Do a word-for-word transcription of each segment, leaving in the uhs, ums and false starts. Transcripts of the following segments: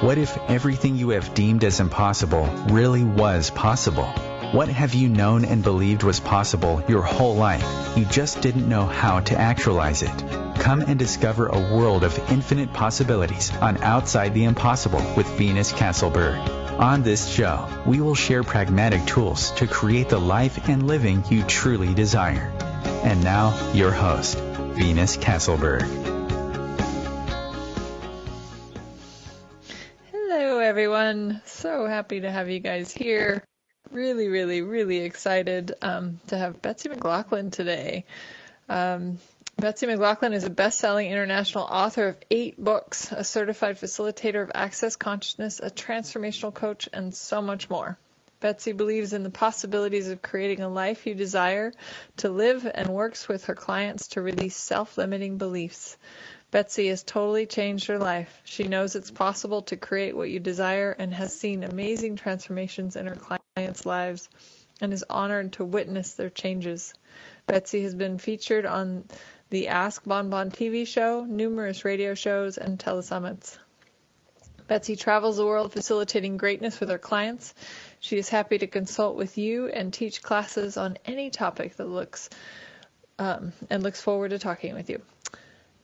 What if everything you have deemed as impossible really was possible? What have you known and believed was possible your whole life? You just didn't know how to actualize it. Come and discover a world of infinite possibilities on Outside the Impossible with Venus Castleberg. On this show, we will share pragmatic tools to create the life and living you truly desire. And now, your host, Venus Castleberg. Hello, everyone. So happy to have you guys here. Really, really, really excited um, to have Betsy McLoughlin today. Um, Betsy McLoughlin is a best-selling international author of eight books, a certified facilitator of Access Consciousness, a transformational coach, and so much more. Betsy believes in the possibilities of creating a life you desire to live and works with her clients to release self-limiting beliefs. Betsy has totally changed her life. She knows it's possible to create what you desire and has seen amazing transformations in her clients' lives and is honored to witness their changes. Betsy has been featured on the Ask BonBon T V show, numerous radio shows, and telesummits. Betsy travels the world facilitating greatness with her clients. She is happy to consult with you and teach classes on any topic that looks um, and looks forward to talking with you.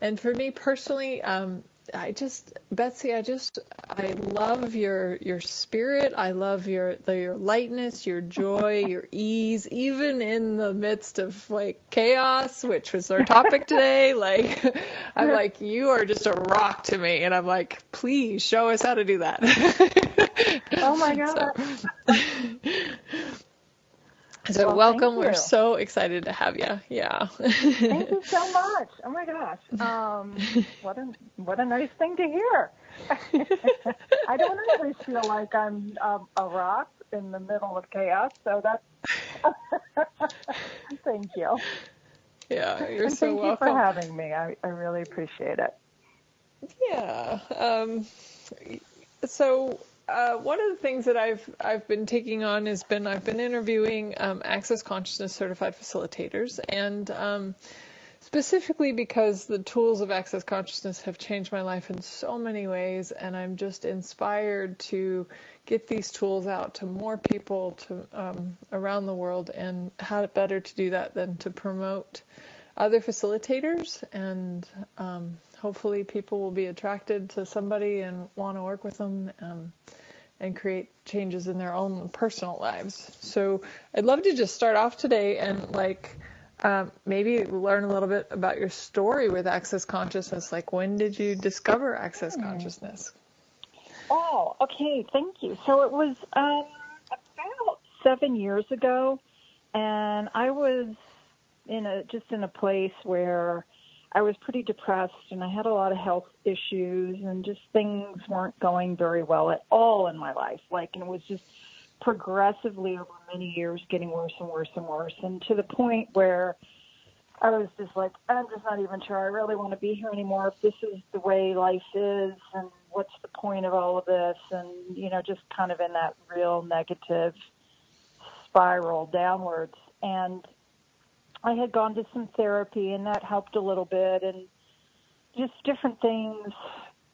And for me personally, um, I just, Betsy, I just, I love your your spirit. I love your your lightness, your joy, your ease, even in the midst of like chaos, which was our topic today. Like, I'm like, you are just a rock to me, and I'm like, please show us how to do that. Oh my God! So, so well, welcome. We're so excited to have you. Yeah. Thank you so much. Oh my gosh. Um, what a what a nice thing to hear. I don't always feel like I'm um, a rock in the middle of chaos. So that's. Thank you. Yeah, you're and so thank welcome. Thank you for having me. I I really appreciate it. Yeah. Um. So. Uh, one of the things that I've I've been taking on has been I've been interviewing um, Access Consciousness certified facilitators, and um, specifically because the tools of Access Consciousness have changed my life in so many ways, and I'm just inspired to get these tools out to more people to um, around the world, and how better to do that than to promote other facilitators, and um, hopefully people will be attracted to somebody and want to work with them um, and create changes in their own personal lives. So I'd love to just start off today and like um, maybe learn a little bit about your story with Access Consciousness. Like, when did you discover Access Consciousness? Oh, okay. Thank you. So it was um, about seven years ago, and I was in a just in a place where I was pretty depressed, and I had a lot of health issues, and just things weren't going very well at all in my life. Like, and it was just progressively over many years getting worse and worse and worse, and to the point where I was just like, I'm just not even sure I really want to be here anymore. If this is the way life is, and what's the point of all of this? And, you know, just kind of in that real negative spiral downwards. And I had gone to some therapy, and that helped a little bit, and just different things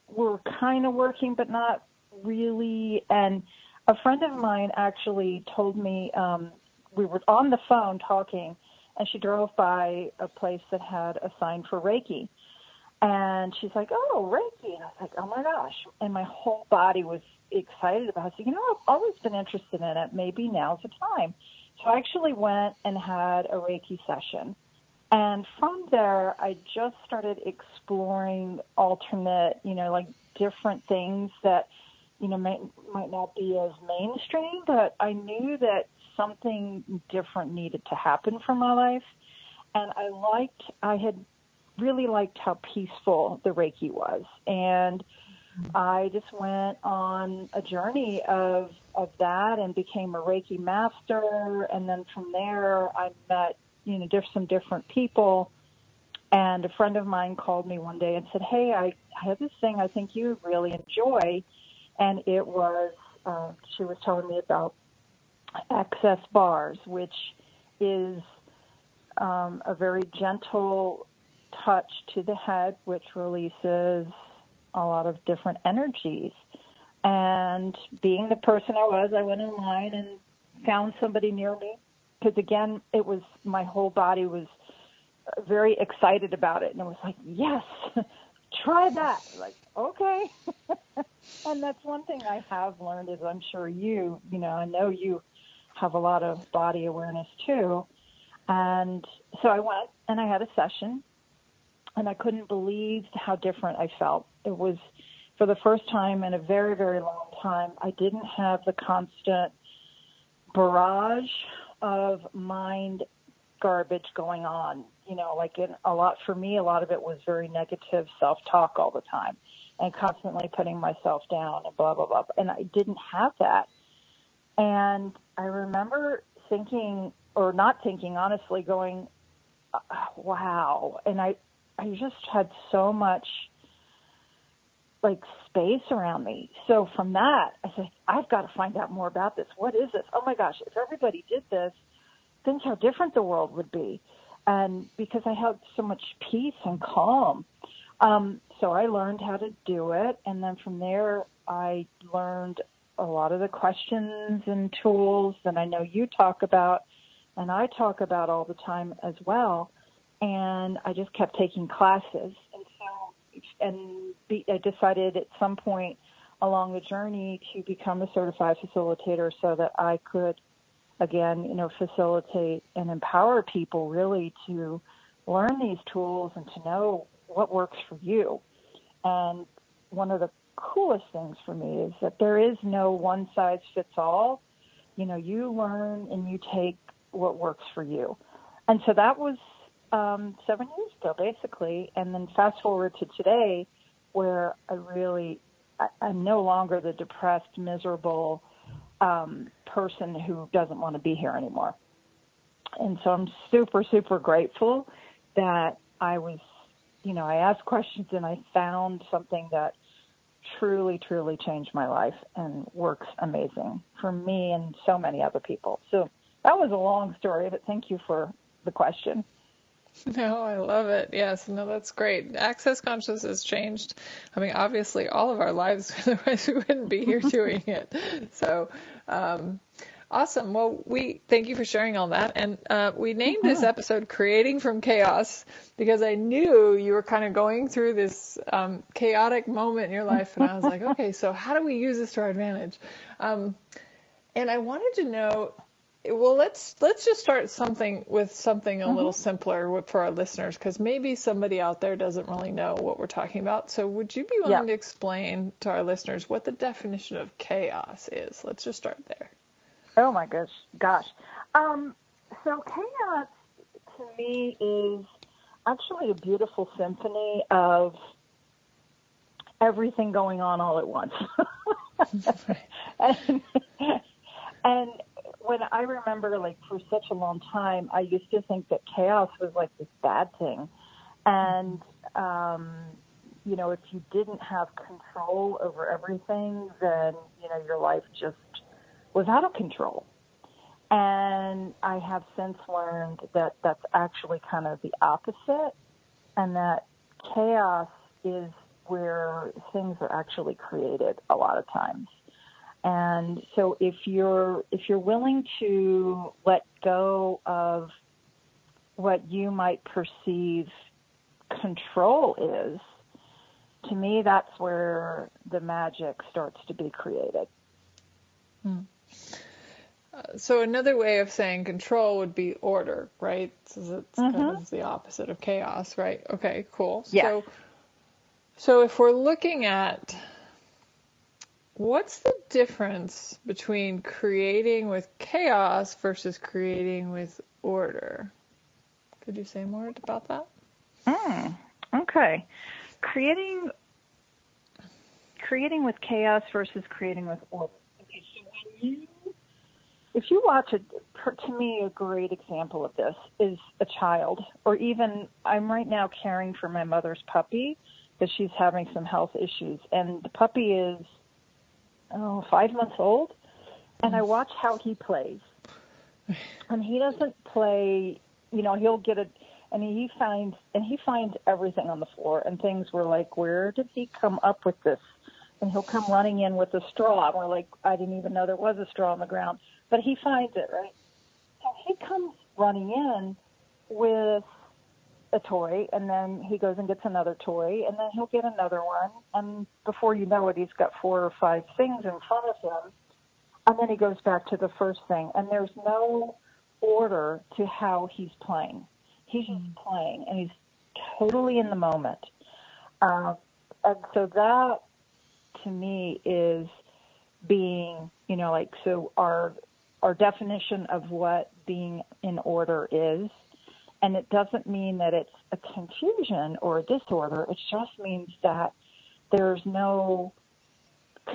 were kind of working, but not really. And a friend of mine actually told me, um, we were on the phone talking, and she drove by a place that had a sign for Reiki. And she's like, oh, Reiki. And I was like, oh my gosh. And my whole body was excited about it. So, you know, I've always been interested in it. Maybe now's the time. So I actually went and had a Reiki session. And from there, I just started exploring alternate, you know, like different things that, you know, might, might not be as mainstream, but I knew that something different needed to happen for my life. And I liked, I had really liked how peaceful the Reiki was. And I just went on a journey of, of that and became a Reiki master. And then from there, I met, you know, just some different people. And a friend of mine called me one day and said, hey, I, I have this thing I think you would really enjoy. And it was, uh, she was telling me about Access Bars, which is um, a very gentle touch to the head, which releases a lot of different energies. And being the person I was, I went online and found somebody near me, because, again, it was, my whole body was very excited about it. And it was like, yes, try that. Like, okay. And that's one thing I have learned is, I'm sure you, you know, I know you have a lot of body awareness too. And so I went and I had a session, and I couldn't believe how different I felt. It was, for the first time in a very, very long time, I didn't have the constant barrage of mind garbage going on. You know, like in a lot, for me, a lot of it was very negative self-talk all the time, and constantly putting myself down and blah, blah, blah. And I didn't have that. And I remember thinking, or not thinking, honestly, going, wow. And I, I just had so much, like, space around me. So from that, I said, I've got to find out more about this. What is this? Oh, my gosh, if everybody did this, think how different the world would be. And because I had so much peace and calm. Um, so I learned how to do it. And then from there, I learned a lot of the questions and tools that I know you talk about, and I talk about all the time as well. And I just kept taking classes. And so, and be, I decided at some point along the journey to become a certified facilitator, so that I could, again, you know, facilitate and empower people really to learn these tools and to know what works for you. And one of the coolest things for me is that there is no one size fits all. You know, you learn and you take what works for you. And so that was um, seven years ago, basically. And then fast forward to today, where I really, I, I'm no longer the depressed, miserable um, person who doesn't want to be here anymore. And so I'm super, super grateful that I was, you know, I asked questions and I found something that truly, truly changed my life and works amazing for me and so many other people. So that was a long story, but thank you for the question. No, I love it. Yes, no, that's great. Access Consciousness has changed, I mean, obviously, all of our lives, otherwise we wouldn't be here doing it. So, um, awesome. Well, we thank you for sharing all that. And uh, we named this episode Creating from Chaos, because I knew you were kind of going through this um, chaotic moment in your life. And I was like, okay, so how do we use this to our advantage? Um, and I wanted to know, well, let's let's just start something with something a mm-hmm. little simpler for our listeners, because maybe somebody out there doesn't really know what we're talking about. So would you be willing yeah. to explain to our listeners what the definition of chaos is? Let's just start there. Oh, my gosh. Gosh. Um, so chaos, to me, is actually a beautiful symphony of everything going on all at once. and, and when I remember, like, for such a long time, I used to think that chaos was, like, this bad thing. And, um, you know, if you didn't have control over everything, then, you know, your life just was out of control. And I have since learned that that's actually kind of the opposite, and that chaos is where things are actually created a lot of times. And so if you're if you're willing to let go of what you might perceive control is, to me, that's where the magic starts to be created. Hmm. Uh, so another way of saying control would be order, right? So it's mm-hmm. kind of the opposite of chaos, right? Okay, cool. Yeah. So, so if we're looking at what's the difference between creating with chaos versus creating with order? Could you say more about that? Mm, okay. Creating, creating with chaos versus creating with order. If you watch it, to me, a great example of this is a child, or even I'm right now caring for my mother's puppy because she's having some health issues, and the puppy is oh, five months old, and I watch how he plays, and he doesn't play, you know, he'll get a, and he finds, and he finds everything on the floor, and things were like, where did he come up with this and he'll come running in with a straw. And we're like, I didn't even know there was a straw on the ground. But he finds it, right? So he comes running in with a toy, and then he goes and gets another toy, and then he'll get another one. And before you know it, he's got four or five things in front of him. And then he goes back to the first thing. And there's no order to how he's playing. He's just mm. playing, and he's totally in the moment. Uh, and so that, to me, is being, you know, like, so our our definition of what being in order is. And it doesn't mean that it's a confusion or a disorder. It just means that there's no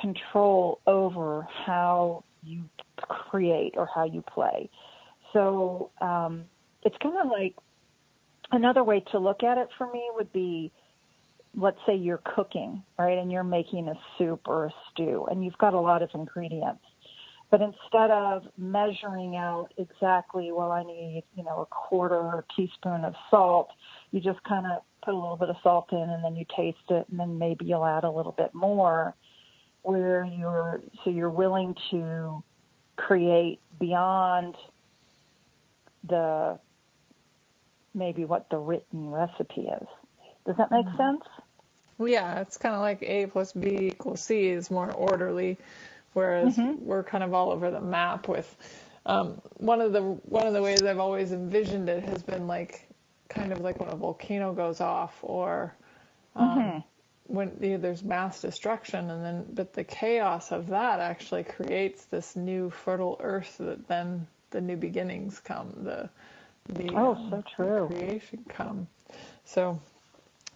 control over how you create or how you play. So um, it's kind of like another way to look at it for me would be, let's say you're cooking, right, and you're making a soup or a stew, and you've got a lot of ingredients. But instead of measuring out exactly, well, I need, you know, a quarter or a teaspoon of salt, you just kind of put a little bit of salt in, and then you taste it, and then maybe you'll add a little bit more, where you're, so you're willing to create beyond the, maybe what the written recipe is. Does that make sense? Yeah, it's kind of like A plus B equals C is more orderly, whereas mm-hmm. we're kind of all over the map with um, one of the one of the ways I've always envisioned it has been like kind of like when a volcano goes off, or um, mm-hmm. when you know, there's mass destruction, and then but the chaos of that actually creates this new fertile earth that then the new beginnings come, the the, oh, um, so true. the creation come. So.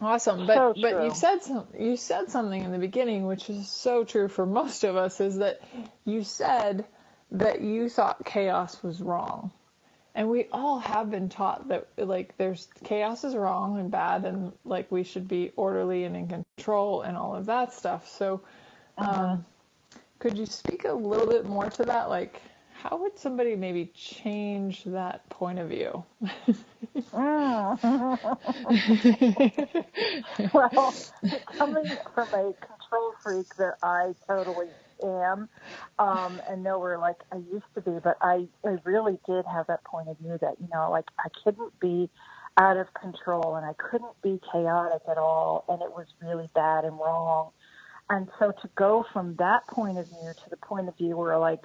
Awesome, but so but you said some, you said something in the beginning, which is so true for most of us, is that you said that you thought chaos was wrong, and we all have been taught that like there's chaos is wrong and bad, and like we should be orderly and in control and all of that stuff. So, uh-huh. um, could you speak a little bit more to that? Like, how would somebody maybe change that point of view? mm. Well, coming from a control freak that I totally am, um, and nowhere like I used to be, but I, I really did have that point of view that, you know, like I couldn't be out of control, and I couldn't be chaotic at all, and it was really bad and wrong. And so to go from that point of view to the point of view where like,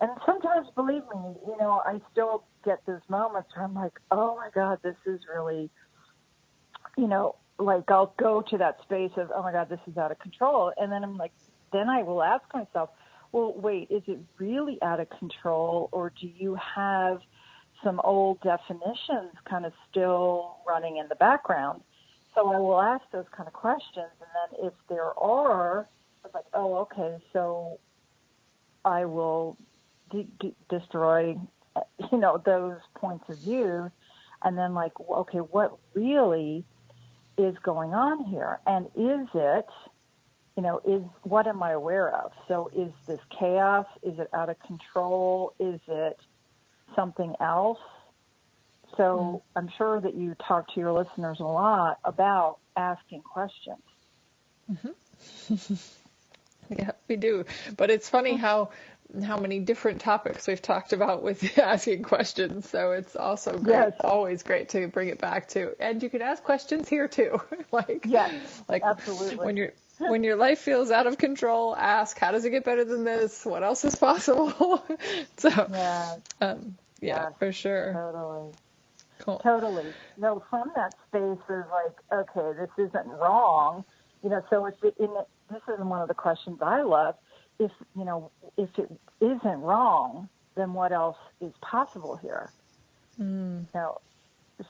and sometimes, believe me, you know, I still get those moments where I'm like, oh, my God, this is really, you know, like I'll go to that space of, oh, my God, this is out of control. And then I'm like, then I will ask myself, well, wait, is it really out of control, or do you have some old definitions kind of still running in the background? So I will ask those kind of questions. And then if there are, I'm like, oh, okay, so I will De- de- destroy, you know, those points of view, and then like, okay, what really is going on here? And is it, you know, is, what am I aware of? So is this chaos? Is it out of control? Is it something else? So mm-hmm. I'm sure that you talk to your listeners a lot about asking questions. Mm-hmm. Yeah, we do. But it's funny how how many different topics we've talked about with asking questions. So it's also great. Yes. Always great to bring it back to. And you can ask questions here too. like yes, like absolutely. when you're when your life feels out of control, ask, how does it get better than this? What else is possible? so yeah. Um, yeah, yeah, for sure. Totally. Cool. Totally. No, from that space is like, okay, this isn't wrong. You know, so it's in the, this is one of the questions I love. If, you know, if it isn't wrong, then what else is possible here? Mm. You know,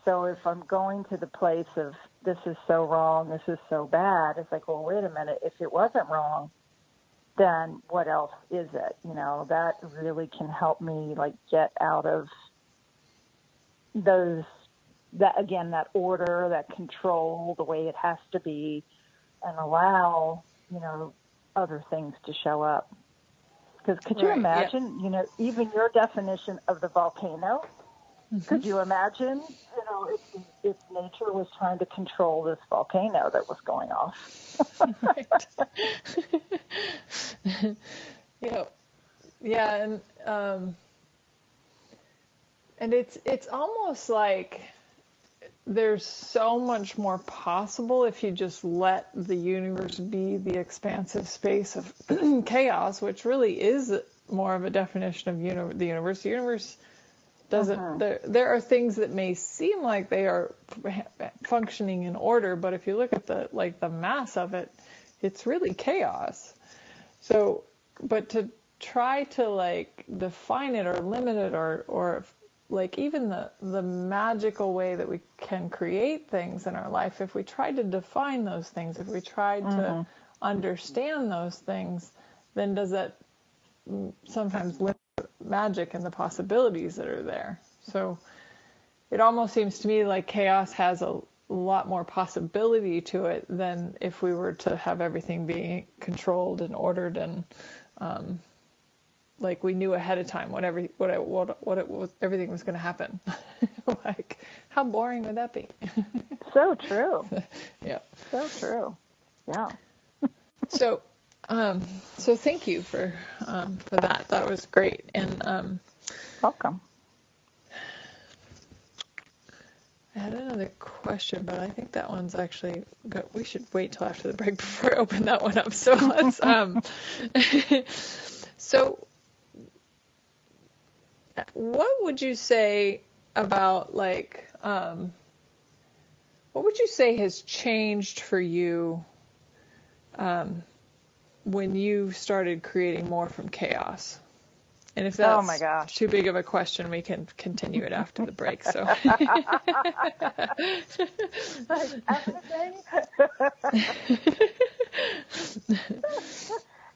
so if I'm going to the place of this is so wrong, this is so bad, it's like, well, wait a minute. If it wasn't wrong, then what else is it? You know, that really can help me like get out of those, that again, that order, that control, the way it has to be, and allow, you know, other things to show up. Because could you right, imagine, yeah. you know, even your definition of the volcano, mm-hmm. could you imagine, you know, if, if nature was trying to control this volcano that was going off? Right. you know, yeah, and um, and it's it's almost like there's so much more possible if you just let the universe be the expansive space of chaos, which really is more of a definition of uni- the universe. The universe doesn't, uh-huh. there, there are things that may seem like they are functioning in order, but if you look at the, like the mass of it, it's really chaos. So, but to try to like define it or limit it or, or like even the, the magical way that we can create things in our life, if we tried to define those things, if we tried mm-hmm. to understand those things, then does that sometimes limit magic and the possibilities that are there? So it almost seems to me like chaos has a lot more possibility to it than if we were to have everything being controlled and ordered and, um, like we knew ahead of time what every what it, what what, it, what everything was going to happen. Like, how boring would that be? So true. Yeah. So true. Yeah. so, um, so thank you for um, for that. That was great. And um, welcome. I had another question, but I think that one's actually got, we should wait till after the break before I open that one up. So let's. Um, so. What would you say about like, um, what would you say has changed for you um, when you started creating more from chaos? And if that's oh my gosh. too big of a question, we can continue it after the break. So,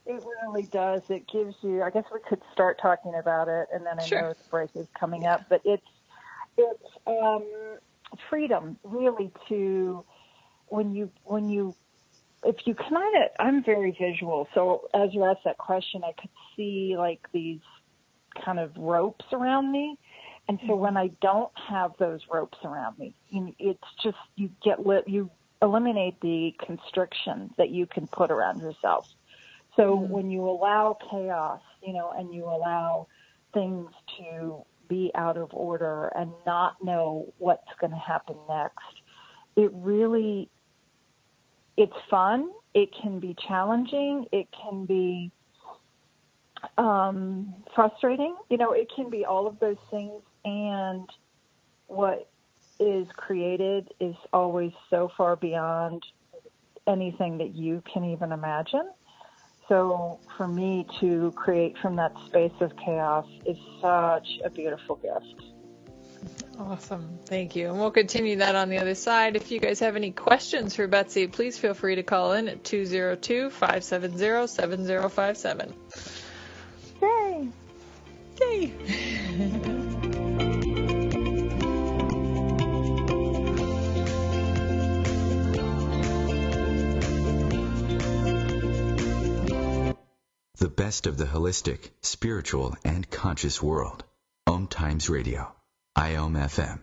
it really does. It gives you, I guess we could start talking about it, and then I sure. know the break is coming yeah. up, but it's, it's, um, freedom really to, when you, when you, if you kind of, I'm very visual. So as you asked that question, I could see like these kind of ropes around me. And so when I don't have those ropes around me, it's just, you get lit, you eliminate the constriction that you can put around yourself. So when you allow chaos, you know, and you allow things to be out of order and not know what's going to happen next, it really, it's fun. It can be challenging. It can be um, frustrating. You know, it can be all of those things. And what is created is always so far beyond anything that you can even imagine. So for me to create from that space of chaos is such a beautiful gift. Awesome. Thank you. And we'll continue that on the other side. If you guys have any questions for Betsy, please feel free to call in at two zero two, five seven zero, seven zero five seven. Yay. Yay. The best of the holistic, spiritual, and conscious world. Om Times Radio. I O M F M.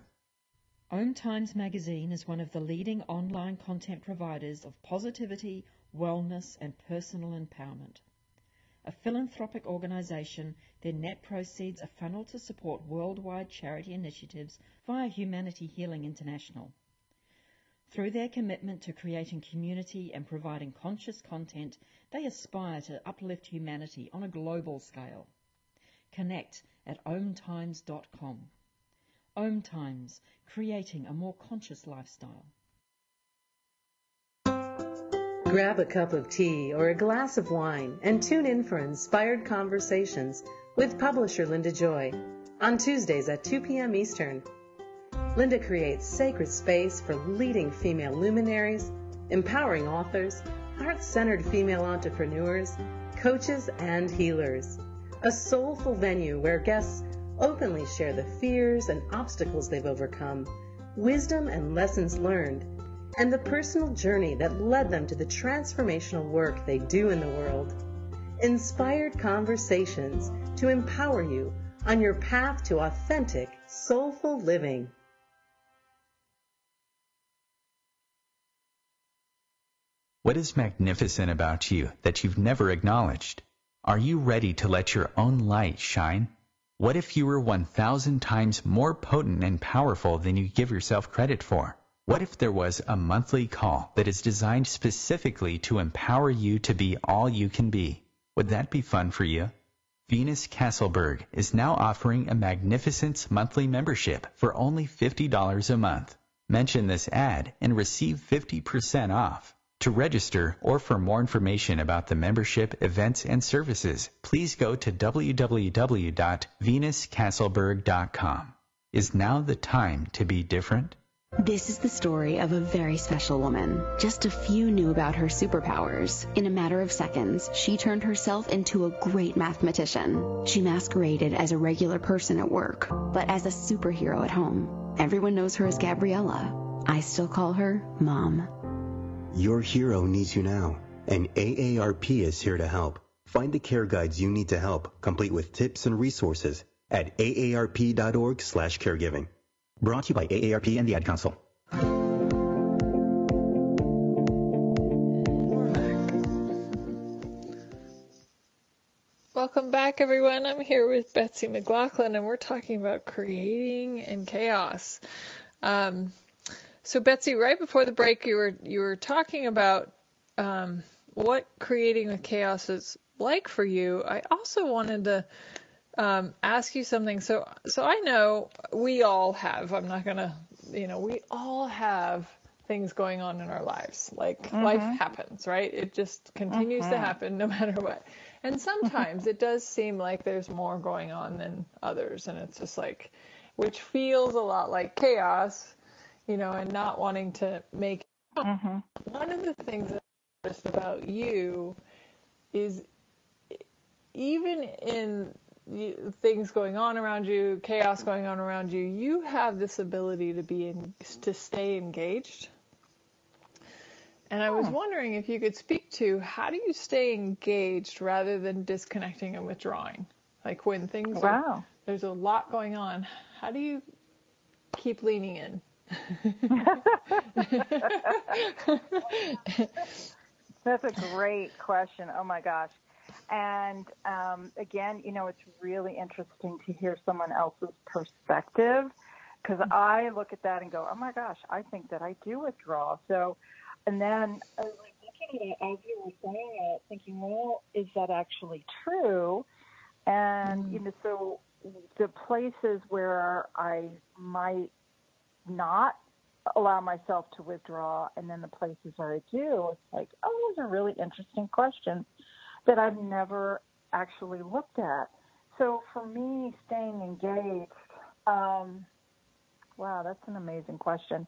Om Times Magazine is one of the leading online content providers of positivity, wellness, and personal empowerment. A philanthropic organization, their net proceeds are funneled to support worldwide charity initiatives via Humanity Healing International. Through their commitment to creating community and providing conscious content, they aspire to uplift humanity on a global scale. Connect at om times dot com. Om Times, creating a more conscious lifestyle. Grab a cup of tea or a glass of wine and tune in for Inspired Conversations with publisher Linda Joy on Tuesdays at two p.m. Eastern. Linda creates sacred space for leading female luminaries, empowering authors, heart-centered female entrepreneurs, coaches, and healers. A soulful venue where guests openly share the fears and obstacles they've overcome, wisdom and lessons learned, and the personal journey that led them to the transformational work they do in the world. Inspired Conversations to empower you on your path to authentic, soulful living. What is magnificent about you that you've never acknowledged? Are you ready to let your own light shine? What if you were one thousand times more potent and powerful than you give yourself credit for? What if there was a monthly call that is designed specifically to empower you to be all you can be? Would that be fun for you? Venus Castleberg is now offering a magnificent monthly membership for only fifty dollars a month. Mention this ad and receive fifty percent off. To register or for more information about the membership, events, and services, please go to w w w dot venus castleberg dot com. Is now the time to be different? This is the story of a very special woman. Just a few knew about her superpowers. In a matter of seconds, she turned herself into a great mathematician. She masqueraded as a regular person at work, but as a superhero at home. Everyone knows her as Gabriella. I still call her Mom. Your hero needs you now, and A A R P is here to help. Find the care guides you need to help, complete with tips and resources, at A A R P dot org slash caregiving. Brought to you by A A R P and the Ad Council. Welcome back, everyone. I'm here with Betsy McLoughlin, and we're talking about creating in chaos. Um, So Betsy, right before the break, you were you were talking about um, what creating with chaos is like for you. I also wanted to um, ask you something. So so I know we all have. I'm not gonna, you know, we all have things going on in our lives. Like mm-hmm. life happens, right? It just continues mm-hmm. to happen no matter what. And sometimes it does seem like there's more going on than others, and it's just like, which feels a lot like chaos. You know, and not wanting to make it. Mm-hmm. One of the things that I noticed about you is even in things going on around you, chaos going on around you, you have this ability to be in, to stay engaged. And I was wondering if you could speak to how do you stay engaged rather than disconnecting and withdrawing? Like when things wow. are, there's a lot going on, how do you keep leaning in? That's a great question. Oh my gosh. And um, again, you know, it's really interesting to hear someone else's perspective, because I look at that and go, oh my gosh, I think that I do withdraw. So, and then I was like looking at it as you were saying it, thinking, well, is that actually true? And, mm-hmm. you know, so the places where I might not allow myself to withdraw, and then the places where I do, it's like, oh, those are really interesting questions that I've never actually looked at. So for me, staying engaged, um, wow, that's an amazing question.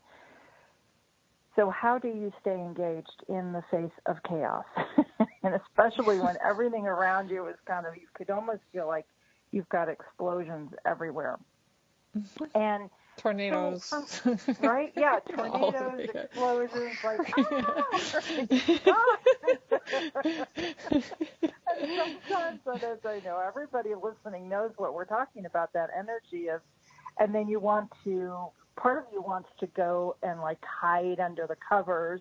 So how do you stay engaged in the face of chaos? And especially when everything around you is kind of, you could almost feel like you've got explosions everywhere. And tornadoes, so, right? Yeah, tornadoes, explosions, like, ah! And sometimes, but as I know, everybody listening knows what we're talking about, that energy of, and then you want to, part of you wants to go and, like, hide under the covers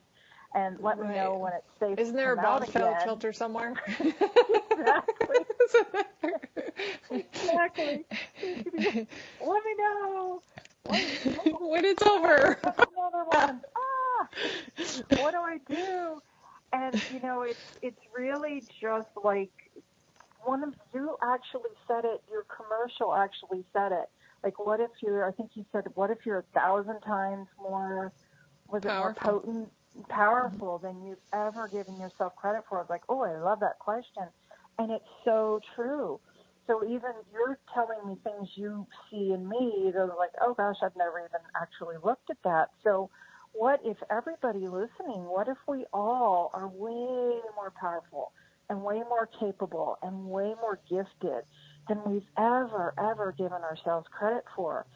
and let right. me know when it's safe. Isn't there a Bobtail shelter somewhere? Exactly. Exactly. Let me know. When it's over. Another one. Ah, what do I do? And, you know, it's it's really just like one of you actually said it, your commercial actually said it. Like, what if you're, I think you said, what if you're a thousand times more, was it more potent, powerful than you've ever given yourself credit for? I was like, oh, I love that question. And it's so true. So even you're telling me things you see in me that are like, oh, gosh, I've never even actually looked at that. So what if everybody listening, what if we all are way more powerful and way more capable and way more gifted than we've ever, ever given ourselves credit for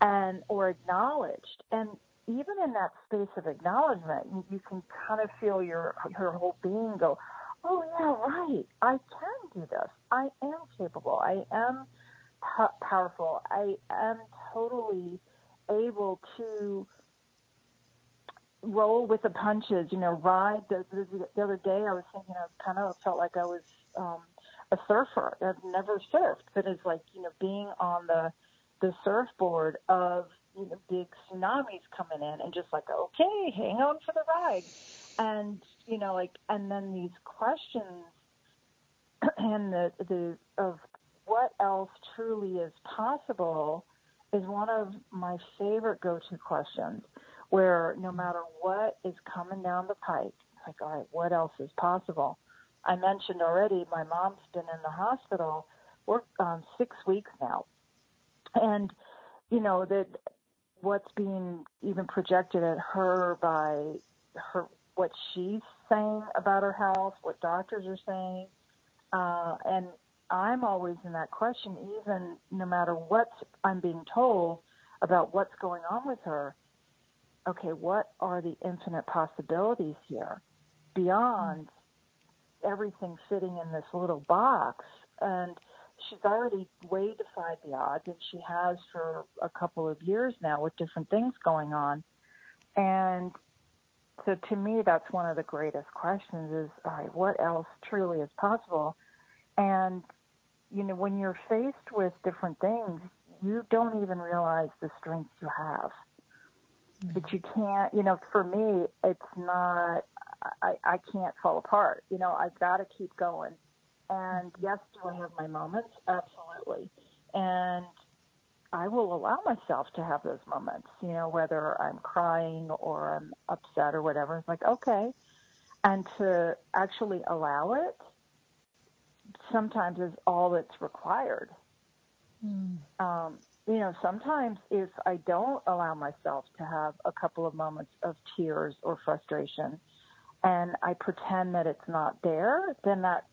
and or acknowledged? And even in that space of acknowledgement, you, you can kind of feel your your whole being go, oh, yeah, right. I can do this. I am capable. I am po- powerful. I am totally able to roll with the punches, you know, ride. The, the, the other day I was thinking I was kind of felt like I was um, a surfer. I've never surfed, but it's like, you know, being on the the surfboard of, you know, big tsunamis coming in and just like, okay, hang on for the ride. And, you know, like, and then these questions and the, the, of what else truly is possible is one of my favorite go-to questions, where no matter what is coming down the pike, it's like, all right, what else is possible? I mentioned already my mom's been in the hospital for um, six weeks now. And, you know, that what's being even projected at her by her, what she's saying about her health, what doctors are saying. Uh, and I'm always in that question, even no matter what I'm being told about what's going on with her. Okay, what are the infinite possibilities here beyond everything fitting in this little box? And she's already way defied the odds, and she has for a couple of years now with different things going on. And so to me, that's one of the greatest questions is, all right, what else truly is possible? And, you know, when you're faced with different things, you don't even realize the strength you have. But you can't, you know, for me, it's not, I, I can't fall apart. You know, I've got to keep going. And yes, do I have my moments? Absolutely. And I will allow myself to have those moments, you know, whether I'm crying or I'm upset or whatever. It's like, okay. And to actually allow it sometimes is all that's required. Mm. Um, you know, sometimes if I don't allow myself to have a couple of moments of tears or frustration and I pretend that it's not there, then that,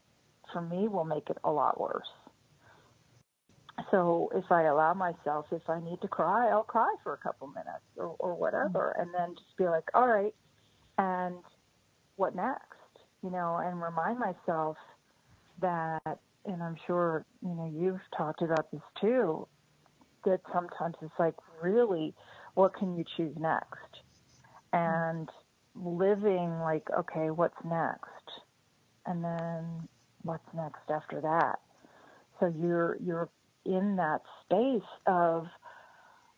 for me, will make it a lot worse. So if I allow myself, if I need to cry, I'll cry for a couple minutes or, or whatever, and then just be like, all right, and what next? You know, and remind myself that, and I'm sure, you know, you've talked about this too, that sometimes it's like, really, what can you choose next? And living like, okay, what's next? And then what's next after that? So you're you're in that space of,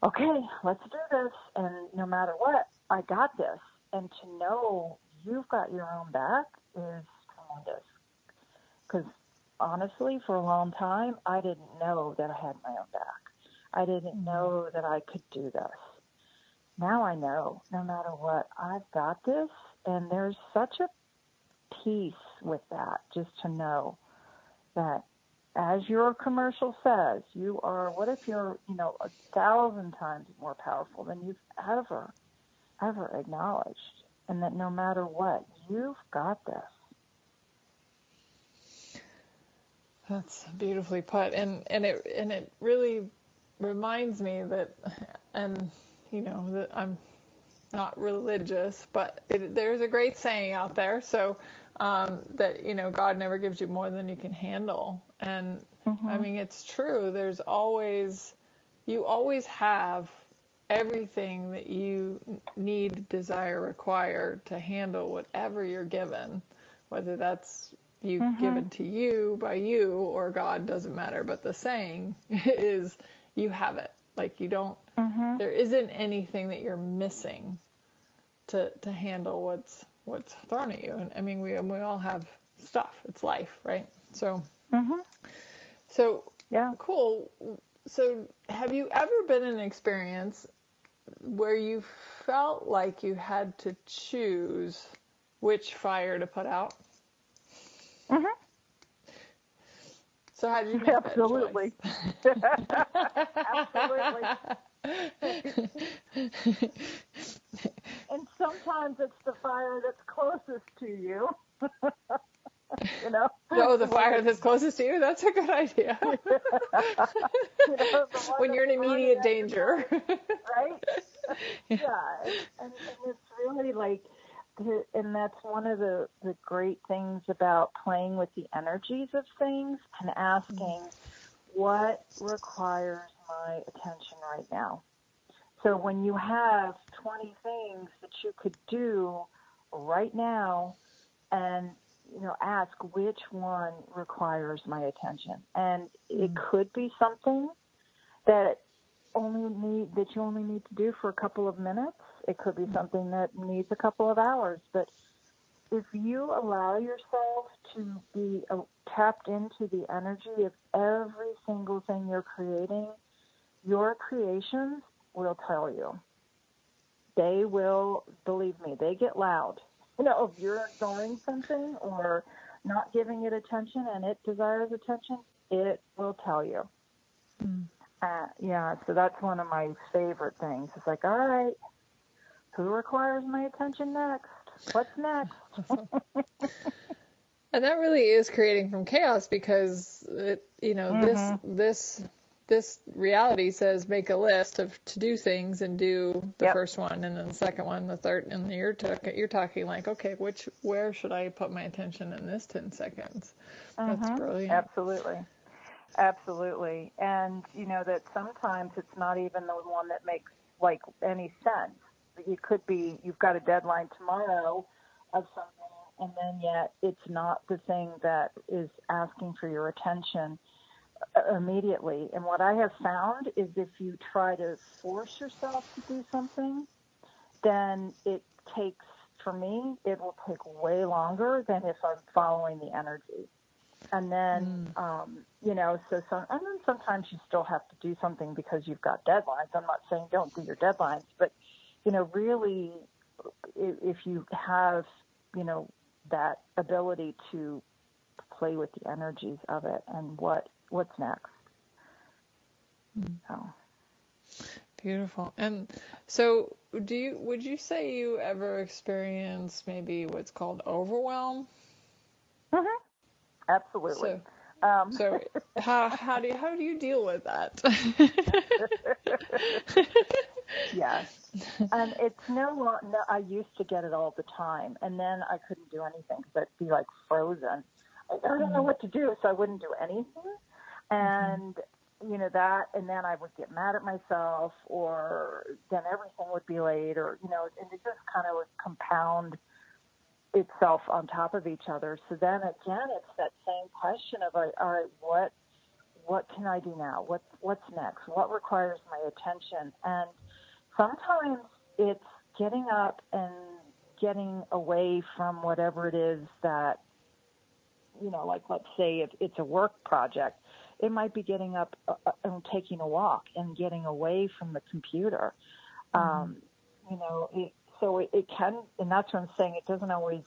okay, let's do this, and no matter what, I got this. And to know you've got your own back is tremendous. Because honestly, for a long time, I didn't know that I had my own back. I didn't know that I could do this. Now I know, no matter what, I've got this, and there's such a peace with that, just to know that, as your commercial says, you are, what if you're, you know, a thousand times more powerful than you've ever, ever acknowledged, and that no matter what, you've got this. That's beautifully put, and and it and it really reminds me that, and you know, that I'm not religious, but it, there's a great saying out there. So um, that, you know, God never gives you more than you can handle. And mm-hmm. I mean, it's true. There's always, you always have everything that you need, desire, require to handle whatever you're given, whether that's you mm-hmm. given to you by you or God, doesn't matter. But the saying is, you have it. Like you don't, mm-hmm. there isn't anything that you're missing to to handle what's what's thrown at you. And I mean, we we all have stuff. It's life, right? So, mm-hmm. so yeah, cool. So, have you ever been in an experience where you felt like you had to choose which fire to put out? Mm-hmm. So how did you make Absolutely. that Absolutely. And sometimes it's the fire that's closest to you. You know? Oh, the fire that's closest to you? That's a good idea. You know, when you're in immediate danger. Right? Yeah. yeah. And, and it's really like, and that's one of the, the great things about playing with the energies of things and asking what requires my attention right now. So when you have twenty things that you could do right now, and you know, ask which one requires my attention. And it could be something that only need, that you only need to do for a couple of minutes. It could be something that needs a couple of hours. But if you allow yourself to be uh, tapped into the energy of every single thing you're creating, your creations will tell you. They will, believe me, they get loud. You know, if you're ignoring something or not giving it attention and it desires attention, it will tell you. Mm. Uh, yeah, so that's one of my favorite things. It's like, all right, who requires my attention next? What's next? And that really is creating from chaos, because, it, you know, mm-hmm. this this... this reality says make a list of to-do things and do the yep. first one, and then the second one, the third, and you're, t- you're talking like, okay, which, where should I put my attention in this ten seconds? Mm-hmm. That's brilliant. Absolutely. Absolutely. And, you know, that sometimes it's not even the one that makes, like, any sense. You could be, you've got a deadline tomorrow of something, and then yet it's not the thing that is asking for your attention immediately. And what I have found is if you try to force yourself to do something, then it takes, for me, it will take way longer than if I'm following the energy. And then, mm. um, you know, so some, and then sometimes you still have to do something because you've got deadlines. I'm not saying don't do your deadlines, but, you know, really, if you have, you know, that ability to play with the energies of it and what what's next. So. Beautiful. And so do you, would you say you ever experience maybe what's called overwhelm? Mm-hmm. Absolutely. So, um. so how, how do you, how do you deal with that? Yes. And it's no, no, I used to get it all the time, and then I couldn't do anything, but I'd be like frozen. I, I don't know what to do. So I wouldn't do anything. And, you know, that, and then I would get mad at myself, or then everything would be late, or, you know, and it just kind of would compound itself on top of each other. So then again, it's that same question of, all right, what, what can I do now? What, what's next? What requires my attention? And sometimes it's getting up and getting away from whatever it is that, you know, like, let's say if it's a work project, it might be getting up and taking a walk and getting away from the computer. Mm-hmm. Um, you know, it, so it, it can, and that's what I'm saying, it doesn't always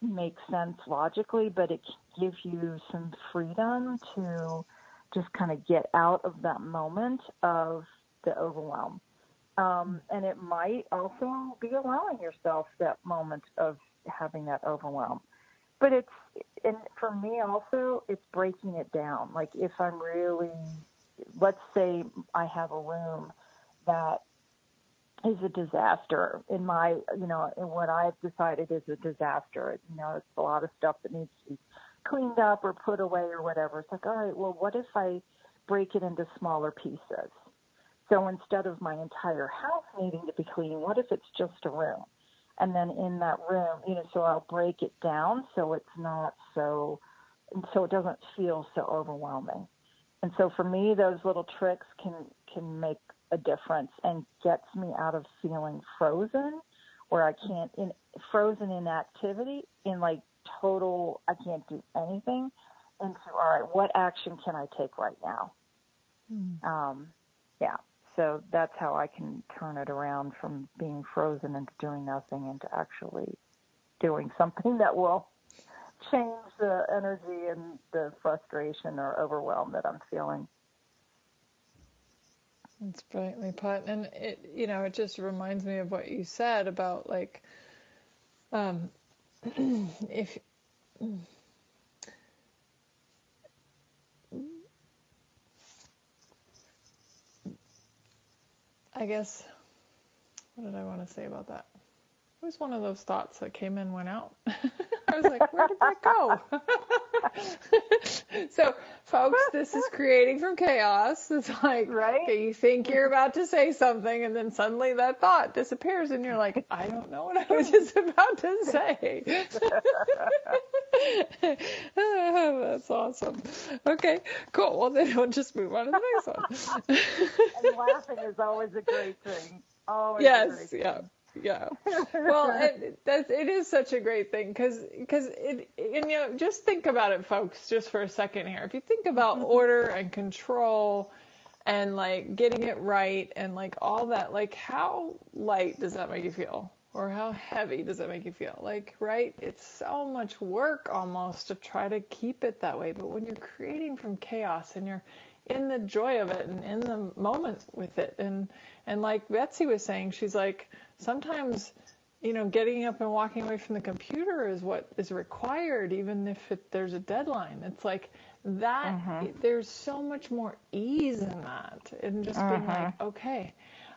make sense logically, but it can give you some freedom to just kind of get out of that moment of the overwhelm. Um, and it might also be allowing yourself that moment of having that overwhelm. But it's, and for me also, it's breaking it down. Like if I'm really, let's say I have a room that is a disaster in my, you know, in what I've decided is a disaster. You know, it's a lot of stuff that needs to be cleaned up or put away or whatever. It's like, all right, well, what if I break it into smaller pieces? So instead of my entire house needing to be clean, what if it's just a room? And then in that room, you know, so I'll break it down so it's not so, and so it doesn't feel so overwhelming. And so for me, those little tricks can, can make a difference and gets me out of feeling frozen, where I can't, in frozen inactivity, in like total, I can't do anything. And so, all right, what action can I take right now? Mm. Um, yeah. So that's how I can turn it around from being frozen into doing nothing into actually doing something that will change the energy and the frustration or overwhelm that I'm feeling. That's brilliantly put. And it, you know, it just reminds me of what you said about like, um, if, I guess, what did I want to say about that? It was one of those thoughts that came in, went out. I was like, where did that go? So, folks, this is creating from chaos. It's like, right? Okay, you think you're about to say something, and then suddenly that thought disappears, and you're like, I don't know what I was just about to say. Oh, that's awesome. Okay, cool. Well, then we'll just move on to the next one. And laughing is always a great thing. Always yes, a great thing. Yeah. Yeah. Well, it, that's, it is such a great thing because because it, and you know, just think about it, folks, just for a second here. If you think about order and control and like getting it right and like all that, like how light does that make you feel? Or how heavy does that make you feel? Like, right? It's so much work almost to try to keep it that way. But when you're creating from chaos and you're in the joy of it and in the moment with it, and and like Betsy was saying, she's like, sometimes, you know, getting up and walking away from the computer is what is required, even if it, there's a deadline. It's like that, uh-huh. it, there's so much more ease in that. And just uh-huh. being like, okay,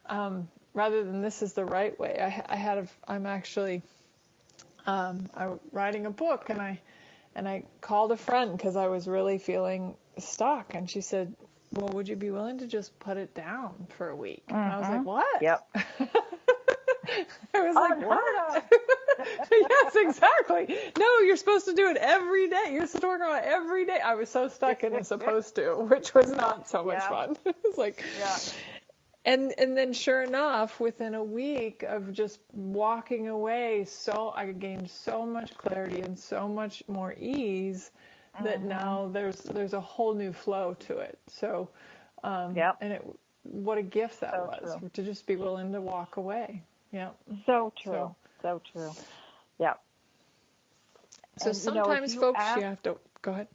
um, rather than this is the right way. I, I had, a, I'm actually um, I'm writing a book, and I, and I called a friend because I was really feeling stuck. And she said, well, would you be willing to just put it down for a week? Uh-huh. And I was like, what? Yep. I was like, what? Yes, exactly. No, you're supposed to do it every day. You're supposed to work on it every day. I was so stuck in the supposed to, which was not so much yeah. fun. It was like, yeah. And and then sure enough, within a week of just walking away, so I gained so much clarity and so much more ease mm-hmm. that now there's there's a whole new flow to it. So, um, yep. and it, what a gift that so was true. To just be willing to walk away. Yeah. So true. So, so true. Yeah. So and, sometimes, you know, you folks, ask, you have to go ahead.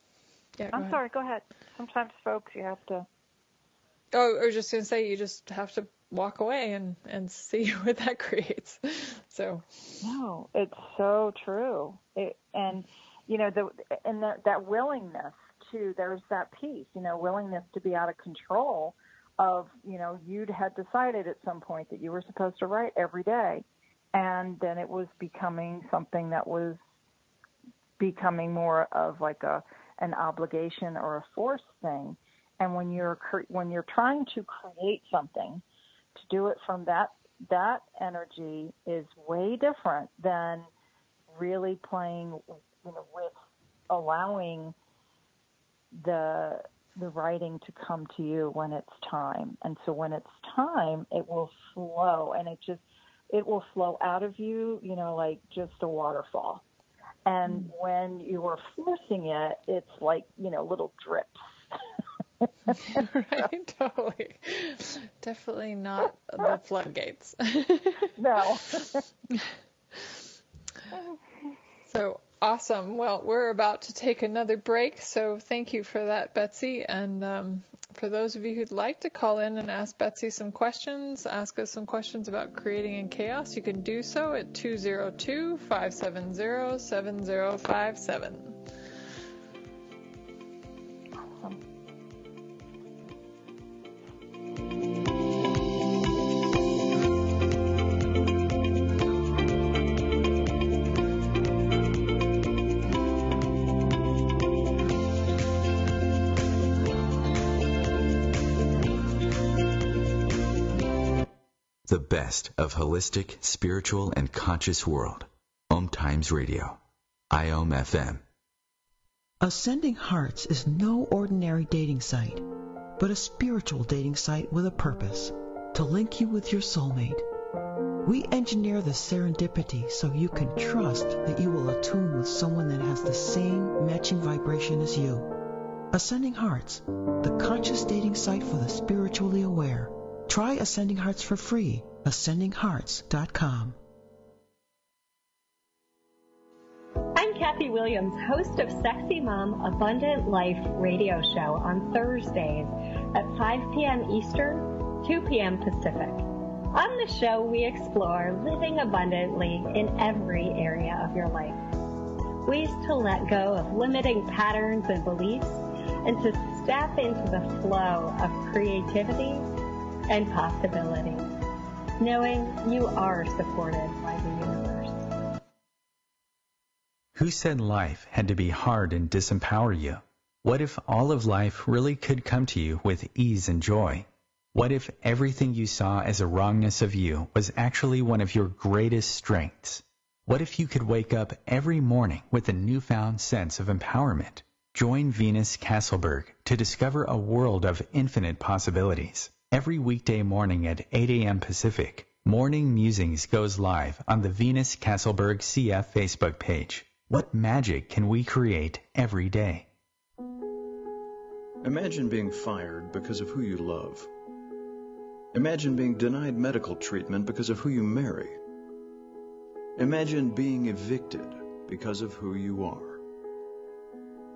Yeah. Go I'm ahead. sorry. Go ahead. Sometimes, folks, you have to. Oh, I was just gonna say you just have to walk away and and see what that creates. So. No, it's so true. It, and you know the and the, that willingness to there's that piece. You know, willingness to be out of control. Of, you know, you'd had decided at some point that you were supposed to write every day, and then it was becoming something that was becoming more of like a an obligation or a forced thing. And when you're when you're trying to create something, to do it from that that energy is way different than really playing, you know, with allowing the the writing to come to you when it's time. And so when it's time, it will flow, and it just, it will flow out of you, you know, like just a waterfall. And mm. when you are forcing it, it's like, you know, little drips. Right, totally. Definitely not the floodgates. No. So, awesome. Well, we're about to take another break, so thank you for that, Betsy. And um, for those of you who'd like to call in and ask Betsy some questions, ask us some questions about creating in chaos, you can do so at two zero two, five seven zero, seven zero five seven. Awesome. The best of holistic, spiritual, and conscious world. Om Times Radio. I O M F M. Ascending Hearts is no ordinary dating site, but a spiritual dating site with a purpose, to link you with your soulmate. We engineer the serendipity so you can trust that you will attune with someone that has the same matching vibration as you. Ascending Hearts, the conscious dating site for the spiritually aware. Try Ascending Hearts for free. Ascending Hearts dot com. I'm Kathy Williams, host of Sexy Mom Abundant Life radio show on Thursdays at five p.m. Eastern, two p.m. Pacific. On the show, we explore living abundantly in every area of your life, ways to let go of limiting patterns and beliefs, and to step into the flow of creativity and possibilities, knowing you are supported by the universe. Who said life had to be hard and disempower you? What if all of life really could come to you with ease and joy? What if everything you saw as a wrongness of you was actually one of your greatest strengths? What if you could wake up every morning with a newfound sense of empowerment? Join Venus Castleberg to discover a world of infinite possibilities. Every weekday morning at eight a.m. Pacific, Morning Musings goes live on the Venus Castleberg C F Facebook page. What magic can we create every day? Imagine being fired because of who you love. Imagine being denied medical treatment because of who you marry. Imagine being evicted because of who you are.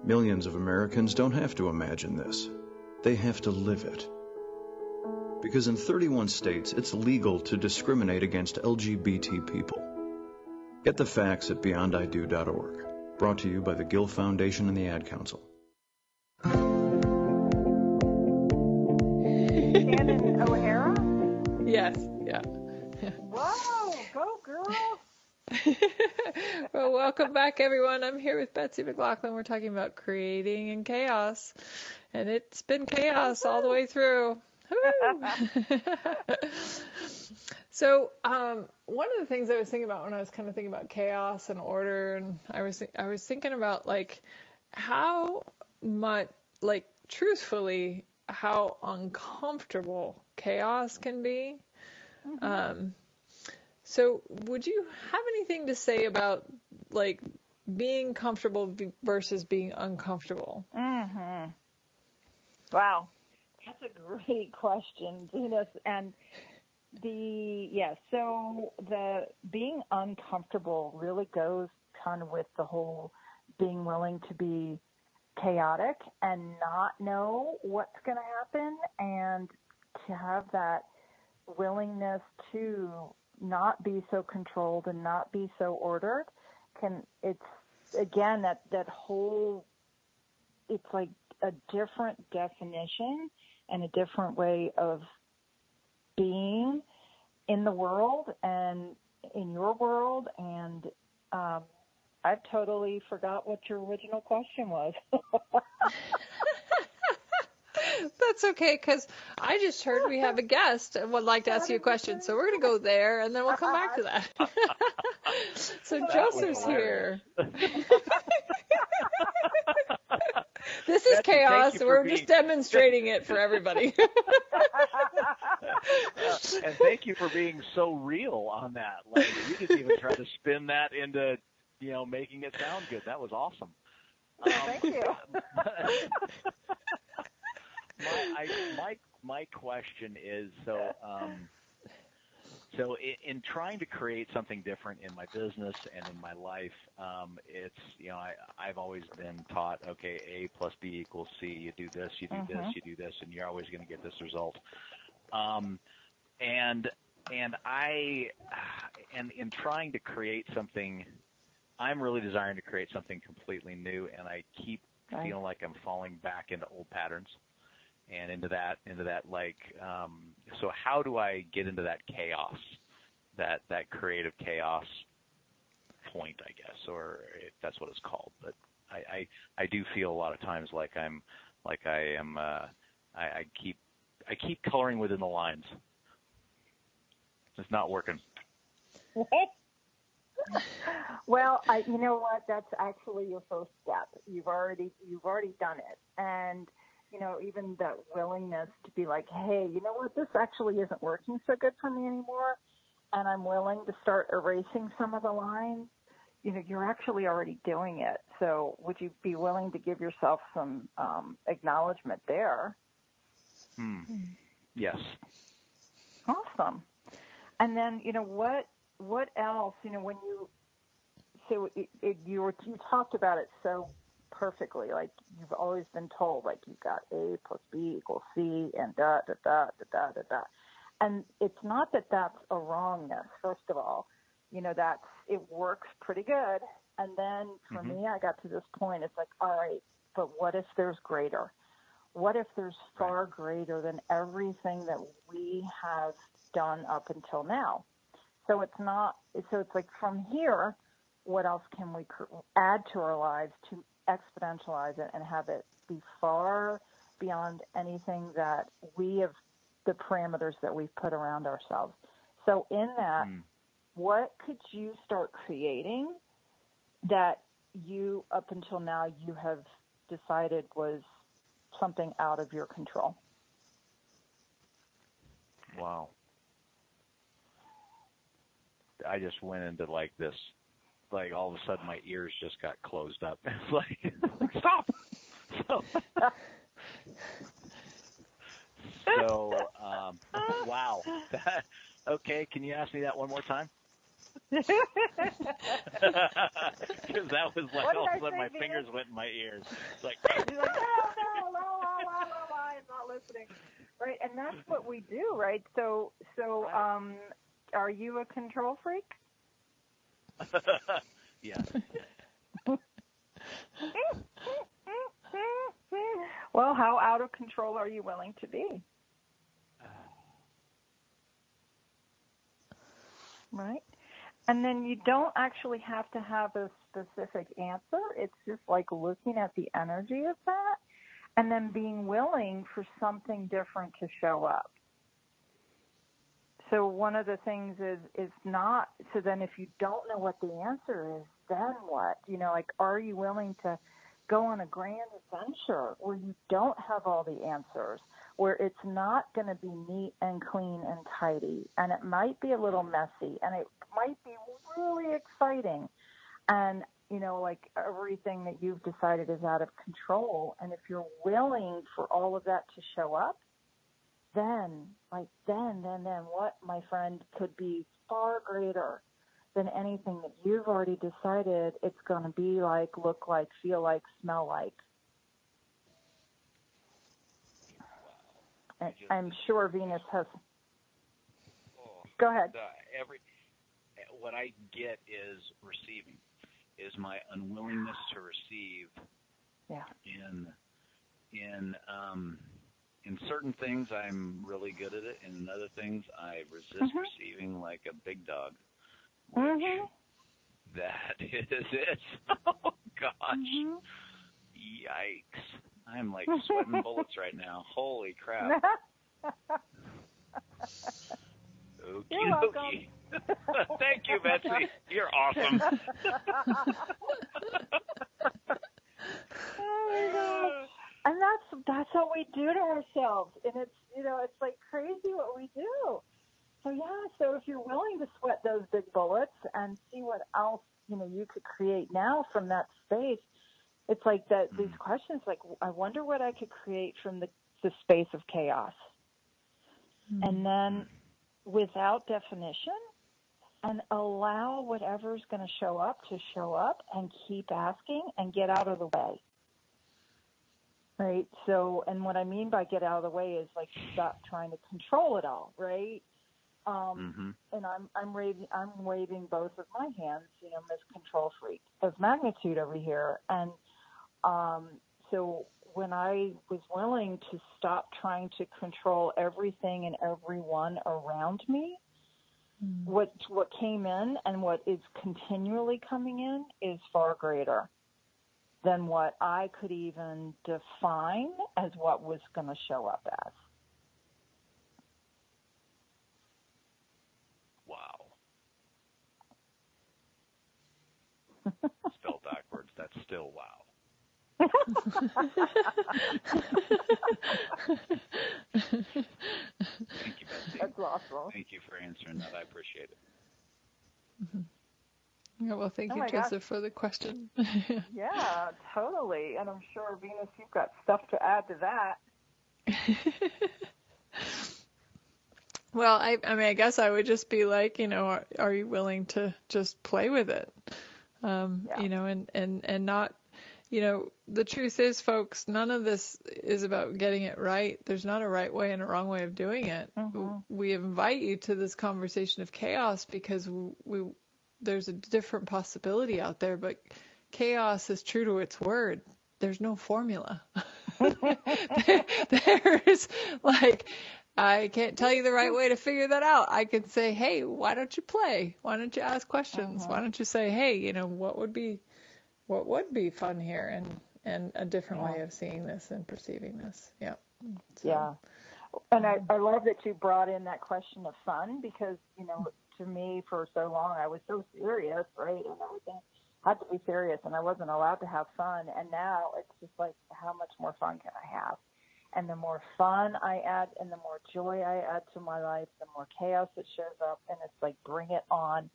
Millions of Americans don't have to imagine this. They have to live it. Because in thirty-one states, it's legal to discriminate against L G B T people. Get the facts at beyond I do dot org. Brought to you by the Gill Foundation and the Ad Council. Shannon O'Hara? Yes, yeah. Wow, go girl! Well, welcome back, everyone. I'm here with Betsy McLoughlin. We're talking about creating in chaos, and it's been chaos all the way through. So um, one of the things I was thinking about when I was kind of thinking about chaos and order, and I was th- I was thinking about like how much, like truthfully, how uncomfortable chaos can be. Mm-hmm. Um, so would you have anything to say about like being comfortable be- versus being uncomfortable? Mm-hmm. Wow. That's a great question, Venus. And the, yeah, so the being uncomfortable really goes kind of with the whole being willing to be chaotic and not know what's going to happen, and to have that willingness to not be so controlled and not be so ordered. Can, it's, again, that, that whole, it's like a different definition and a different way of being in the world and in your world. And um, I've totally forgot what your original question was. That's okay, because I just heard we have a guest and would like to ask you a question. So we're going to go there, and then we'll come back to that. So that Joseph's here. This is Betsy, chaos. We're being... just demonstrating it for everybody. And thank you for being so real on that. Like, you didn't even try to spin that into, you know, making it sound good. That was awesome. Um, thank you. my, I, my my question is so. Um, So in, in trying to create something different in my business and in my life, um, it's, you know, I, I've always been taught, okay, A plus B equals C. You do this, you do uh-huh. this, you do this, and you're always going to get this result. Um, and and I and in trying to create something, I'm really desiring to create something completely new, and I keep right. feeling like I'm falling back into old patterns. And into that, into that, like, um, so how do I get into that chaos, that that creative chaos point, I guess, or if that's what it's called. But I, I, I do feel a lot of times like I'm, like I am, uh, I, I keep, I keep coloring within the lines. It's not working. Well, I, you know what? That's actually your first step. You've already, you've already done it, and. You know, even that willingness to be like, hey, you know what, this actually isn't working so good for me anymore, and I'm willing to start erasing some of the lines. You know, you're actually already doing it. So would you be willing to give yourself some um, acknowledgement there? Mm. Yes. Awesome. And then, you know, what what else, you know, when you, so it, it, you, were, you talked about it so perfectly, like you've always been told, like you've got A plus B equals C, and da da da da da da da, and it's not that that's a wrongness. First of all, you know that's it works pretty good. And then for mm-hmm. me, I got to this point. It's like, all right, but what if there's greater? What if there's far right. greater than everything that we have done up until now? So it's not. So it's like from here, what else can we add to our lives to exponentialize it and have it be far beyond anything that we have, the parameters that we've put around ourselves. So in that, mm. what could you start creating that you, up until now, you have decided was something out of your control? Wow. I just went into like this, like all of a sudden my ears just got closed up. It's like, stop! So, so um, wow. That, okay, can you ask me that one more time? Because that was like all of a sudden my fingers went in my ears. It's like, you're like, no, no, no, no, no, no, I'm not listening. Right, and that's what we do, right? So, so, um, are you a control freak? Yeah. Well, how out of control are you willing to be? Right. And then you don't actually have to have a specific answer. It's just like looking at the energy of that and then being willing for something different to show up. So one of the things is, is not, so then if you don't know what the answer is, then what? You know, like, are you willing to go on a grand adventure where you don't have all the answers, where it's not going to be neat and clean and tidy, and it might be a little messy, and it might be really exciting, and, you know, like everything that you've decided is out of control, and if you're willing for all of that to show up, Then, like then, then, then what, my friend, could be far greater than anything that you've already decided it's going to be like, look like, feel like, smell like. Wow. Just, I'm sure Venus has. Oh, go ahead. The, every, what I get is receiving, is my unwillingness to receive. Yeah. In, in, um. In certain things, I'm really good at it, and in other things, I resist mm-hmm. receiving like a big dog. Which mm-hmm. that is it. Oh, gosh. Mm-hmm. Yikes. I'm like sweating bullets right now. Holy crap. Okie dokie. Thank you, Betsy. You're awesome. Oh, my gosh. And that's that's what we do to ourselves, and it's you know it's like crazy what we do. So yeah, so if you're willing to sweat those big bullets and see what else you know you could create now from that space, it's like that these questions like I wonder what I could create from the, the space of chaos, mm-hmm. and then without definition, and allow whatever's going to show up to show up, and keep asking and get out of the way. Right. So, and what I mean by get out of the way is like stop trying to control it all. Right. Um, mm-hmm. And I'm I'm waving I'm waving both of my hands. You know, Miss Control Freak of Magnitude over here. And um, so when I was willing to stop trying to control everything and everyone around me, mm-hmm. what what came in and what is continually coming in is far greater than what I could even define as what was going to show up as. Wow. Spelled backwards, that's still wow. Thank you, Betsy. That's awesome. Thank you for answering that. I appreciate it. Mm-hmm. Yeah, well, thank oh you, Joseph, gosh. for the question. Yeah, totally. And I'm sure, Venus, you've got stuff to add to that. Well, I, I mean, I guess I would just be like, you know, are, are you willing to just play with it? Um, yeah. You know, and, and, and not, you know, the truth is, folks, none of this is about getting it right. There's not a right way and a wrong way of doing it. Mm-hmm. We invite you to this conversation of chaos because we... we there's a different possibility out there, but chaos is true to its word. There's no formula. there, there's like, I can't tell you the right way to figure that out. I can say, hey, why don't you play? Why don't you ask questions? Uh-huh. Why don't you say, hey, you know, what would be, what would be fun here? And, and a different yeah. way of seeing this and perceiving this. Yeah. So, yeah. And I, I love that you brought in that question of fun, because, you know, to me for so long, I was so serious, right? And everything had to be serious, and I wasn't allowed to have fun. And now it's just like, how much more fun can I have? And the more fun I add and the more joy I add to my life, the more chaos that shows up, and it's like, bring it on.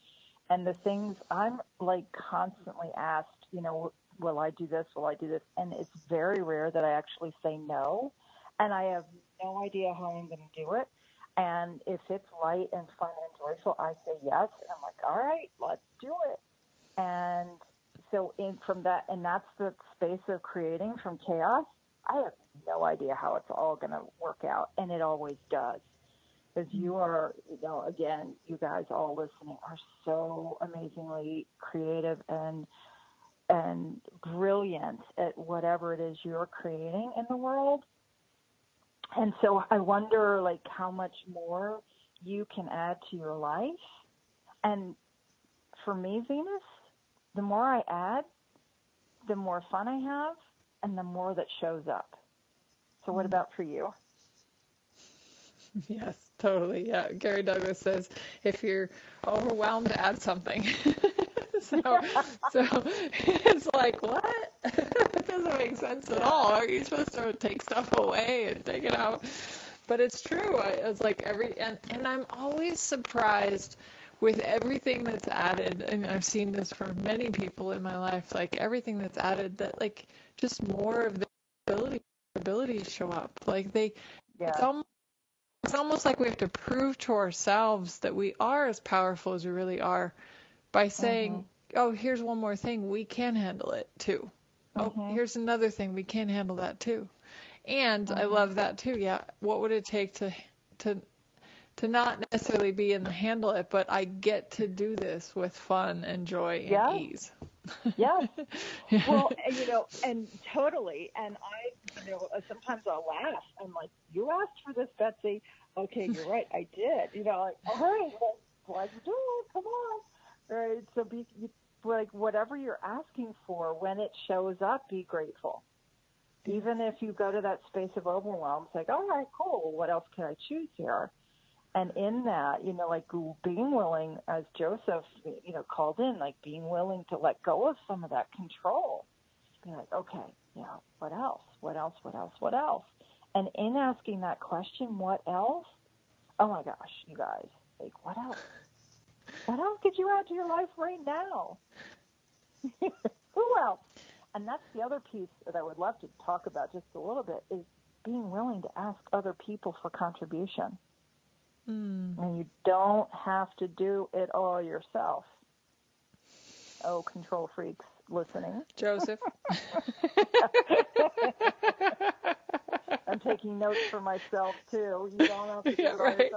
And the things I'm like constantly asked, you know, will I do this? Will I do this? And it's very rare that I actually say no. And I have no idea how I'm going to do it. And if it's light and fun and joyful, I say yes. And I'm like, all right, let's do it. And so in from that, and that's the space of creating from chaos. I have no idea how it's all going to work out. And it always does. Because you are, you know, again, you guys all listening are so amazingly creative and and brilliant at whatever it is you're creating in the world. And so I wonder, like, how much more you can add to your life. And for me, Venus, the more I add, the more fun I have, and the more that shows up. So what about for you? Yes, totally. Yeah. Gary Douglas says, if you're overwhelmed, add something. so, so it's like, what? It doesn't make sense at all. Are you supposed to take stuff away and take it out? But it's true. It's like every, and, and I'm always surprised with everything that's added. And I've seen this from many people in my life, like everything that's added, that like just more of the ability, abilities show up. Like they, yeah. it's almost, It's almost like we have to prove to ourselves that we are as powerful as we really are by saying, mm-hmm. oh, here's one more thing. We can handle it, too. Mm-hmm. Oh, here's another thing. We can handle that, too. And mm-hmm. I love that, too. Yeah. What would it take to to to not necessarily be in the handle it, but I get to do this with fun and joy and yeah. ease. Yeah. yeah. Well, and, you know, and totally. And I, you know, sometimes I'll laugh. I'm like, you asked for this, Betsy. Okay, you're right. I did. You know, like, all right, well, glad you do it. Come on. All right. So be like, whatever you're asking for, when it shows up, be grateful. Even if you go to that space of overwhelm, it's like, all right, cool. What else can I choose here? And in that, you know, like being willing, as Joseph, you know, called in, like being willing to let go of some of that control. Be like, okay, you know, what else? What else? What else? What else? And in asking that question, what else? Oh my gosh, you guys, like what else? What else could you add to your life right now? Who else? And that's the other piece that I would love to talk about just a little bit is being willing to ask other people for contribution. Mm. And you don't have to do it all yourself. Oh, control freaks listening. Joseph. I'm taking notes for myself, too. You don't have to do yeah, it all right.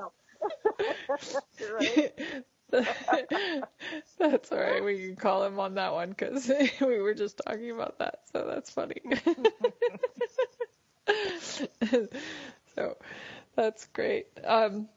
yourself. right? That's all right. We can call him on that one because we were just talking about that. So that's funny. So that's great. Um,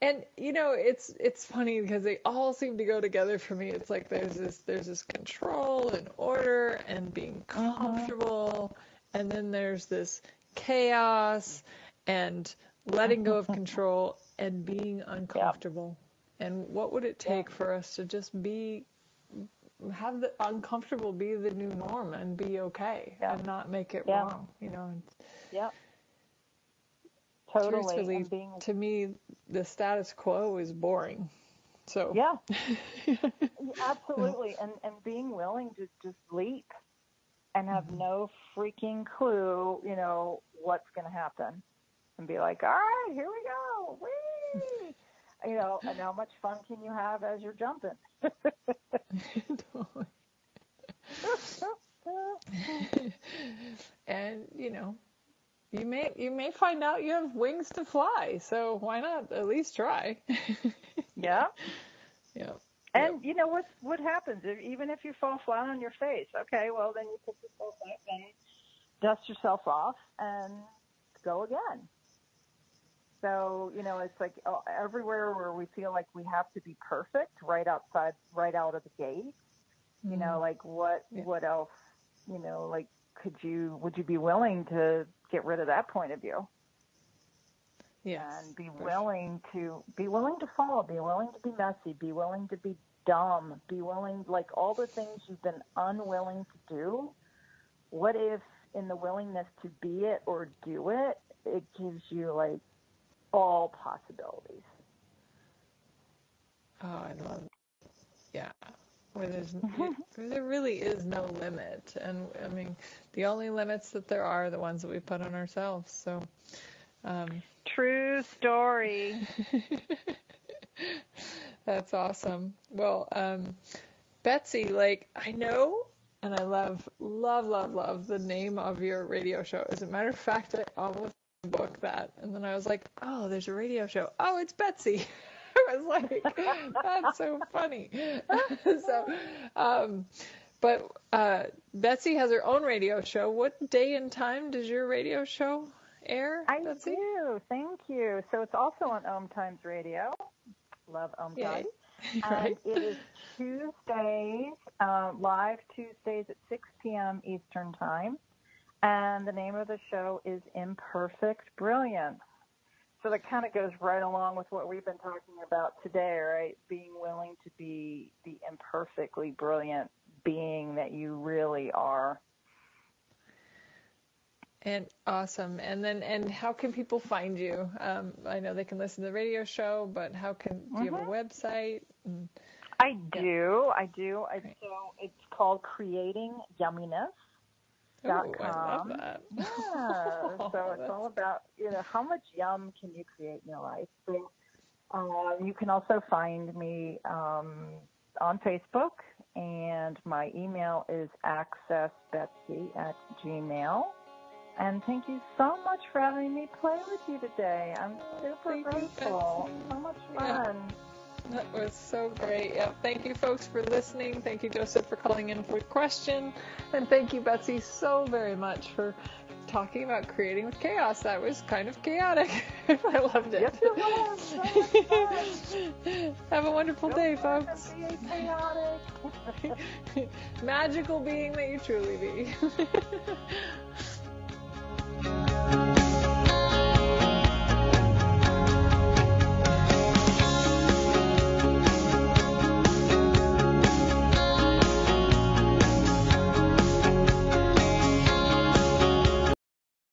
And, you know, it's it's funny because they all seem to go together for me. It's like there's this there's this control and order and being comfortable. And then there's this chaos and letting go of control and being uncomfortable. Yeah. And what would it take yeah. for us to just be, have the uncomfortable be the new norm and be okay yeah. and not make it yeah. wrong, you know? Yeah. Totally. Truthfully, being... to me, the status quo is boring. So yeah, absolutely. And and being willing to just leap and have mm-hmm. no freaking clue, you know, what's going to happen, and be like, all right, here we go. Whee! You know, and how much fun can you have as you're jumping? And you know. You may you may find out you have wings to fly, so why not at least try? yeah, yeah. And yeah. you know what what happens if, even if you fall flat on your face? Okay, well then you pick yourself up and dust yourself off and go again. So you know it's like oh, everywhere where we feel like we have to be perfect right outside, right out of the gate. You mm-hmm. know, like what yeah. what else? You know, like could you, would you be willing to get rid of that point of view? Yes. And be willing to, be willing to fall, be willing to be messy, be willing to be dumb, be willing, like all the things you've been unwilling to do. What if in the willingness to be it or do it, it gives you like all possibilities? Oh, I love it. Yeah. Where there's, there really is no limit. And I mean, the only limits that there are are the ones that we put on ourselves. So, um, true story. That's awesome. Well, um, Betsy, like I know, and I love, love, love, love the name of your radio show. As a matter of fact, I almost booked that. And then I was like, oh, there's a radio show. Oh, it's Betsy. I was like, that's so funny. so, um, but uh, Betsy has her own radio show. What day and time does your radio show air, I Betsy? do. Thank you. So it's also on Om Times Radio. Love Om Times. Right. And it is Tuesdays, uh, live Tuesdays at six p.m. Eastern Time. And the name of the show is Imperfect Brilliance. So that kind of goes right along with what we've been talking about today, right? Being willing to be the imperfectly brilliant being that you really are. And awesome. And then, and how can people find you? Um, I know they can listen to the radio show, but how can, do you mm-hmm. have a website? And, I do. I do. I, right. So it's called Creating Yumminess. Ooh, I love that. Yeah. Oh, so it's all about, you know, how much yum can you create in your life? So, um, you can also find me um, on Facebook, and my email is access betsy at gmail dot com. And thank you so much for having me play with you today. I'm super thank grateful. You, so much fun. Yeah. That was so great. Yeah. Thank you, folks, for listening. Thank you, Joseph, for calling in for a question. And thank you, Betsy, so very much for talking about creating with chaos. That was kind of chaotic. I loved it. Yes, it was. So much fun. Have a wonderful Don't day, folks. Be chaotic. Magical being that you truly be.